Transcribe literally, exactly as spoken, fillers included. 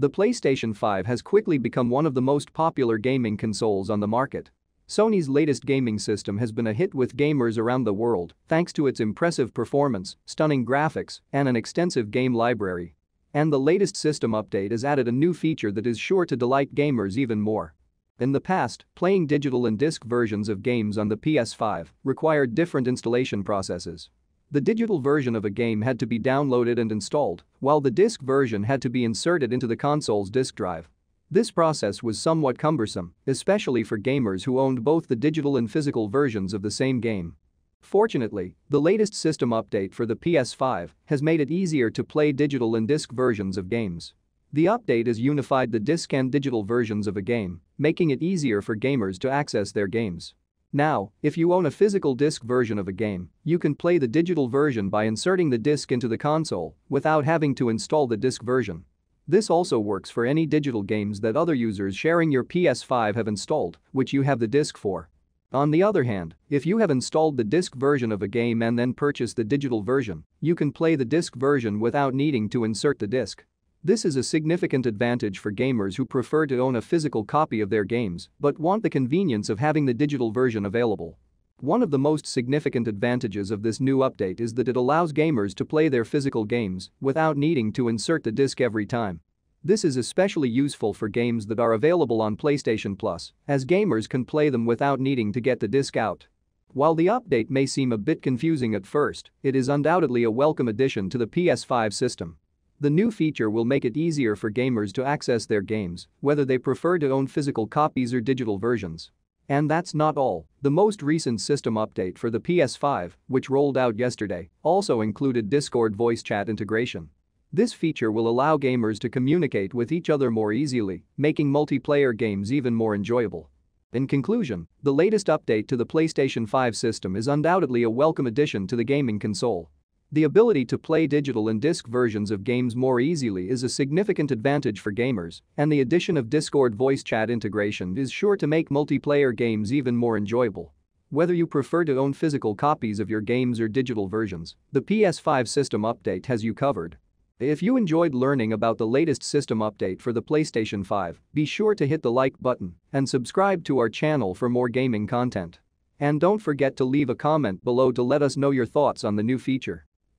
The PlayStation five has quickly become one of the most popular gaming consoles on the market. Sony's latest gaming system has been a hit with gamers around the world thanks to its impressive performance, stunning graphics, and an extensive game library. And the latest system update has added a new feature that is sure to delight gamers even more. In the past, playing digital and disc versions of games on the P S five required different installation processes. The digital version of a game had to be downloaded and installed, while the disc version had to be inserted into the console's disk drive. This process was somewhat cumbersome, especially for gamers who owned both the digital and physical versions of the same game. Fortunately, the latest system update for the P S five has made it easier to play digital and disc versions of games. The update has unified the disc and digital versions of a game, making it easier for gamers to access their games. Now, if you own a physical disc version of a game, you can play the digital version by inserting the disc into the console without having to install the disc version. This also works for any digital games that other users sharing your P S five have installed, which you have the disc for. On the other hand, if you have installed the disc version of a game and then purchased the digital version, you can play the disc version without needing to insert the disc. This is a significant advantage for gamers who prefer to own a physical copy of their games but want the convenience of having the digital version available. One of the most significant advantages of this new update is that it allows gamers to play their physical games without needing to insert the disc every time. This is especially useful for games that are available on PlayStation Plus, as gamers can play them without needing to get the disc out. While the update may seem a bit confusing at first, it is undoubtedly a welcome addition to the P S five system. The new feature will make it easier for gamers to access their games, whether they prefer to own physical copies or digital versions. And that's not all. The most recent system update for the P S five, which rolled out yesterday, also included Discord voice chat integration. This feature will allow gamers to communicate with each other more easily, making multiplayer games even more enjoyable. In conclusion, the latest update to the PlayStation five system is undoubtedly a welcome addition to the gaming console. The ability to play digital and disc versions of games more easily is a significant advantage for gamers, and the addition of Discord voice chat integration is sure to make multiplayer games even more enjoyable. Whether you prefer to own physical copies of your games or digital versions, the P S five system update has you covered. If you enjoyed learning about the latest system update for the PlayStation five, be sure to hit the like button and subscribe to our channel for more gaming content. And don't forget to leave a comment below to let us know your thoughts on the new feature.